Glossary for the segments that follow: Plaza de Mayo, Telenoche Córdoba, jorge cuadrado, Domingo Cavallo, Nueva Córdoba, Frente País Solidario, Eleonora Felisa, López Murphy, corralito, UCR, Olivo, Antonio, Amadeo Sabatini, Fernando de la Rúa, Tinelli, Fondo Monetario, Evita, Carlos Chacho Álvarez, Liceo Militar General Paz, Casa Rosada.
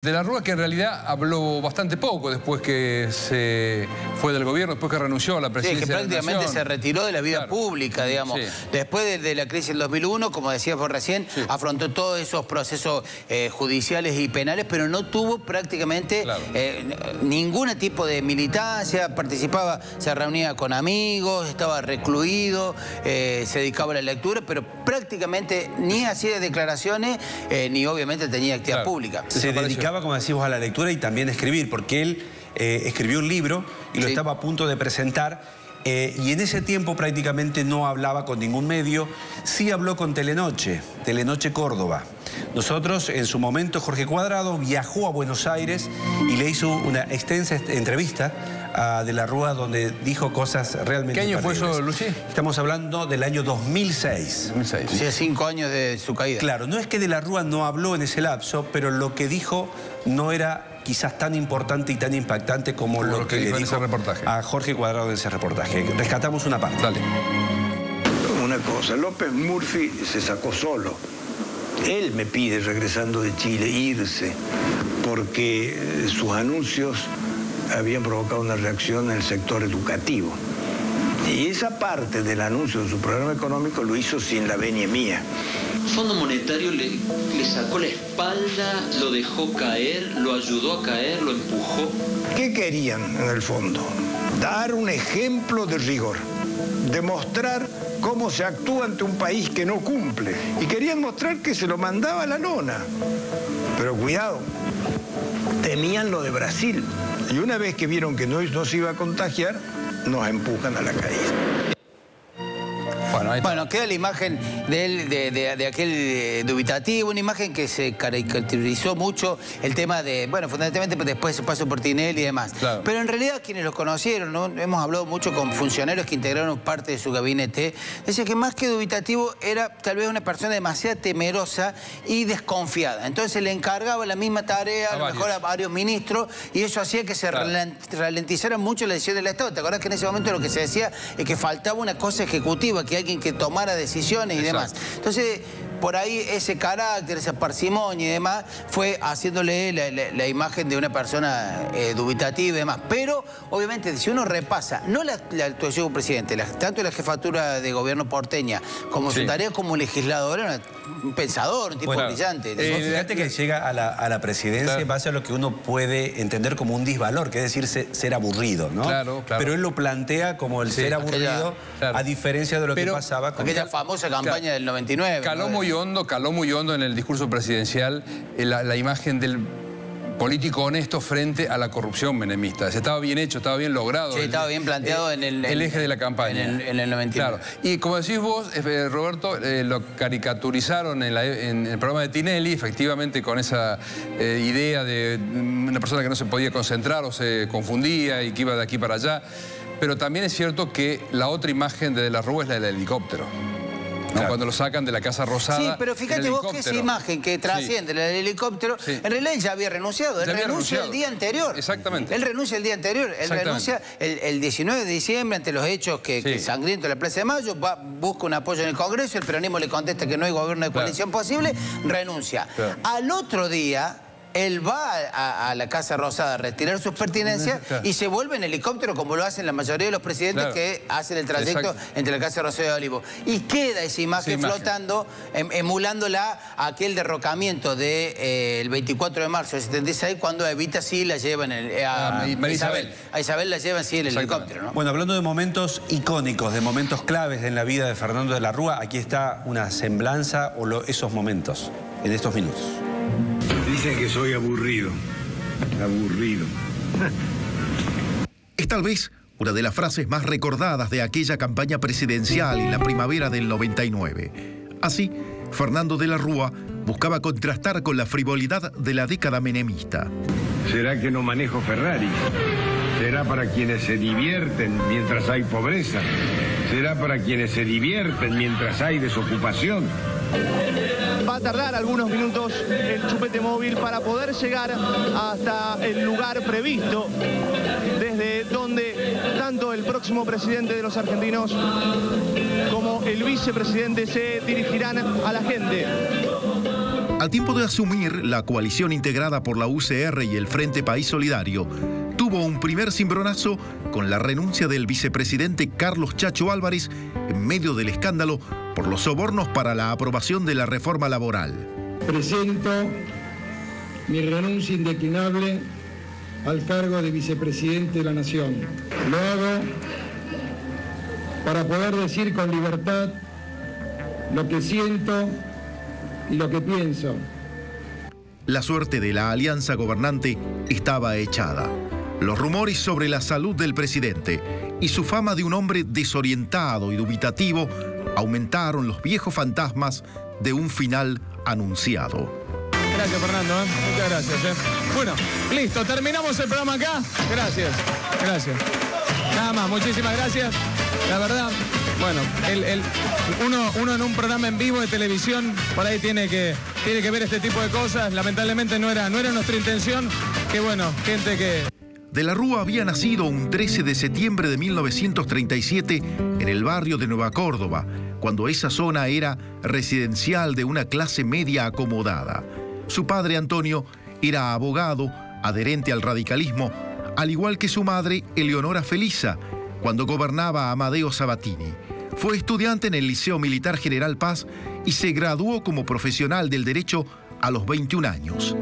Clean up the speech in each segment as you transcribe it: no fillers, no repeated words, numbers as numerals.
De la Rúa, que en realidad habló bastante poco después que se fue del gobierno, después que renunció a la presidencia. Sí, que prácticamente se retiró de la vida pública, digamos. Sí. Después de la crisis del 2001, como decías vos recién, afrontó todos esos procesos judiciales y penales, pero no tuvo prácticamente ningún tipo de militancia, participaba, se reunía con amigos, estaba recluido, se dedicaba a la lectura, pero prácticamente ni hacía declaraciones, ni obviamente tenía actividad pública. Se dedicaba, como decimos, a la lectura y también a escribir, porque él escribió un libro y lo estaba a punto de presentar, y en ese tiempo prácticamente no hablaba con ningún medio. Sí habló con Telenoche Córdoba. Nosotros, en su momento, Jorge Cuadrado viajó a Buenos Aires y le hizo una extensa entrevista a De la Rúa, donde dijo cosas realmente... ¿Qué año fue eso, Lucy? Estamos hablando del año 2006. 2006. O sea, 5 años de su caída. Claro, no es que De la Rúa no habló en ese lapso, pero lo que dijo no era quizás tan importante y tan impactante como lo que le dijo a Jorge Cuadrado en ese reportaje. Rescatamos una parte. Dale. Una cosa, López Murphy se sacó solo. Él me pide, regresando de Chile, irse, porque sus anuncios habían provocado una reacción en el sector educativo. Y esa parte del anuncio de su programa económico lo hizo sin la venia mía. El Fondo Monetario le sacó la espalda, lo dejó caer, lo ayudó a caer, lo empujó. ¿Qué querían en el fondo? Dar un ejemplo de rigor, demostrar cómo se actúa ante un país que no cumple. Y querían mostrar que se lo mandaba a la lona. Pero cuidado, temían lo de Brasil. Y una vez que vieron que no se iba a contagiar, nos empujan a la caída. Bueno, queda la imagen de él, de aquel dubitativo, una imagen que se caracterizó mucho el tema de, bueno, fundamentalmente después su paso por Tinelli y demás. Claro. Pero en realidad quienes lo conocieron, ¿no? Hemos hablado mucho con funcionarios que integraron parte de su gabinete, decía que más que dubitativo era tal vez una persona demasiado temerosa y desconfiada. Entonces le encargaba la misma tarea, a lo mejor a varios ministros, y eso hacía que se ralentizara mucho la decisión del Estado. ¿Te acordás que en ese momento lo que se decía es que faltaba una cosa ejecutiva, que alguien que tomara decisiones y demás? Entonces, por ahí ese carácter, esa parsimonia y demás, fue haciéndole la imagen de una persona dubitativa y demás. Pero, obviamente, si uno repasa, no la actuación del presidente, tanto la jefatura de gobierno porteña, como su tarea como legislador, era un pensador, un tipo brillante. Fíjate que llega a la presidencia en base a lo que uno puede entender como un disvalor, que es decir, ser aburrido, ¿no? Claro, claro. Pero él lo plantea como el ser aburrido, a diferencia de lo que pasaba con... Aquella famosa campaña del 99. Caló muy hondo en el discurso presidencial la imagen del político honesto frente a la corrupción menemista. Estaba bien hecho, estaba bien logrado. Sí, estaba bien planteado en el eje de la campaña. En el 99. Claro. Y como decís vos, Roberto, lo caricaturizaron en el programa de Tinelli, efectivamente con esa idea de una persona que no se podía concentrar o se confundía y que iba de aquí para allá. Pero también es cierto que la otra imagen de la Rúa es la del helicóptero. Claro. Cuando lo sacan de la Casa Rosada. Sí, pero fíjate vos que esa imagen que trasciende el helicóptero, en realidad ya había renunciado. Él renuncia el día anterior. Exactamente. Él renuncia el día anterior. Él renuncia el 19 de diciembre ante los hechos que sangrientos de la Plaza de Mayo. Busca un apoyo en el Congreso. El peronismo le contesta que no hay gobierno de coalición posible. Renuncia. Claro. Al otro día... él va a la Casa Rosada a retirar sus pertenencias y se vuelve en helicóptero, como lo hacen la mayoría de los presidentes que hacen el trayecto entre la Casa Rosada y Olivo. Y queda esa imagen flotando, emulándola a aquel derrocamiento del 24 de marzo del 76, cuando a Evita sí la llevan a Isabel. A Isabel la llevan en el helicóptero, ¿no? Bueno, hablando de momentos icónicos, de momentos claves en la vida de Fernando de la Rúa, aquí está una semblanza o esos momentos en estos minutos. Dicen que soy aburrido. Aburrido. Es tal vez una de las frases más recordadas de aquella campaña presidencial en la primavera del 99. Así, Fernando de la Rúa buscaba contrastar con la frivolidad de la década menemista. ¿Será que no manejo Ferrari? ¿Será para quienes se divierten mientras hay pobreza? ¿Será para quienes se divierten mientras hay desocupación? Va a tardar algunos minutos el chupete móvil para poder llegar hasta el lugar previsto, desde donde tanto el próximo presidente de los argentinos como el vicepresidente se dirigirán a la gente. Al tiempo de asumir, la coalición integrada por la UCR y el Frente País Solidario tuvo un primer cimbronazo con la renuncia del vicepresidente Carlos Chacho Álvarez en medio del escándalo por los sobornos para la aprobación de la reforma laboral. Presento mi renuncia indeclinable al cargo de vicepresidente de la Nación. Lo hago para poder decir con libertad lo que siento y lo que pienso. La suerte de la alianza gobernante estaba echada. Los rumores sobre la salud del presidente y su fama de un hombre desorientado y dubitativo aumentaron los viejos fantasmas de un final anunciado. Gracias, Fernando, muchas gracias. Bueno, listo, terminamos el programa acá. Gracias, gracias. Nada más, muchísimas gracias. La verdad, bueno, uno en un programa en vivo de televisión por ahí tiene que ver este tipo de cosas. Lamentablemente no era nuestra intención. Que bueno, gente que... De la Rúa había nacido un 13 de septiembre de 1937 en el barrio de Nueva Córdoba, cuando esa zona era residencial de una clase media acomodada. Su padre, Antonio, era abogado, adherente al radicalismo, al igual que su madre, Eleonora Felisa, cuando gobernaba Amadeo Sabatini. Fue estudiante en el Liceo Militar General Paz y se graduó como profesional del derecho a los 21 años.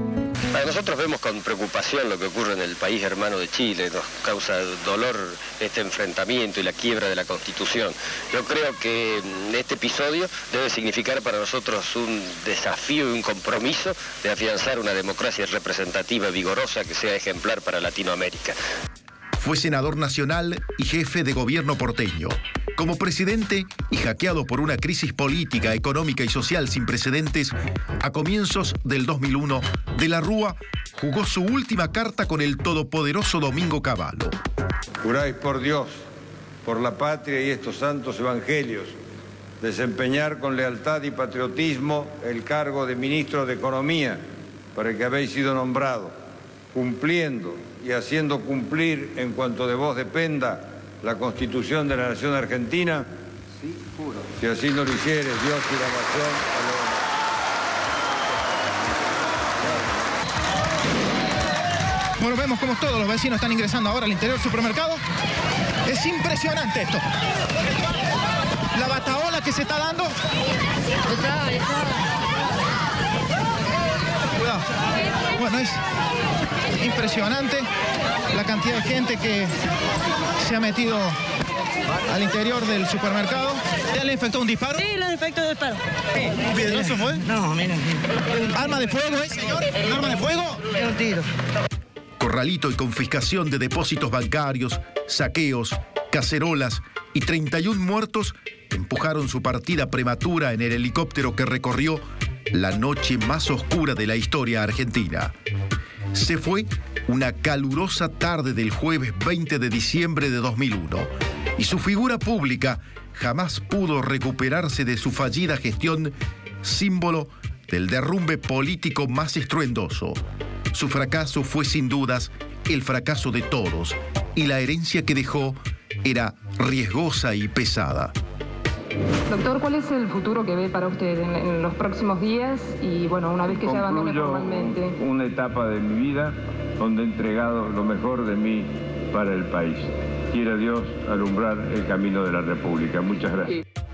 Nosotros vemos con preocupación lo que ocurre en el país hermano de Chile. Nos causa dolor este enfrentamiento y la quiebra de la Constitución. Yo creo que este episodio debe significar para nosotros un desafío y un compromiso de afianzar una democracia representativa vigorosa que sea ejemplar para Latinoamérica. Fue senador nacional y jefe de gobierno porteño. Como presidente y hackeado por una crisis política, económica y social sin precedentes, a comienzos del 2001, De la Rúa jugó su última carta con el todopoderoso Domingo Cavallo. Juráis por Dios, por la patria y estos santos evangelios, desempeñar con lealtad y patriotismo el cargo de ministro de Economía para el que habéis sido nombrado, cumpliendo y haciendo cumplir en cuanto de vos dependa la Constitución de la Nación Argentina. Sí, juro. Si así no lo hicieres, Dios y la nación... Bueno, vemos como todos los vecinos están ingresando ahora al interior del supermercado. Es impresionante esto. La batahola que se está dando. Cuidado. Bueno, es impresionante la cantidad de gente que se ha metido al interior del supermercado. ¿Ya le infectó un disparo? Sí, le infectó un disparo. ¿Peligroso fue? No, mira. ¿Arma de fuego, señor? ¿Un arma de fuego? Es un tiro. Corralito y confiscación de depósitos bancarios, saqueos, cacerolas y 31 muertos empujaron su partida prematura en el helicóptero que recorrió la noche más oscura de la historia argentina. Se fue una calurosa tarde del jueves 20 de diciembre de 2001 y su figura pública jamás pudo recuperarse de su fallida gestión, símbolo del derrumbe político más estruendoso. Su fracaso fue sin dudas el fracaso de todos y la herencia que dejó era riesgosa y pesada. Doctor, ¿cuál es el futuro que ve para usted en los próximos días? Y bueno, una vez que ya abandone formalmente. Concluyo una etapa de mi vida donde he entregado lo mejor de mí para el país. Quiera Dios alumbrar el camino de la República. Muchas gracias. Sí.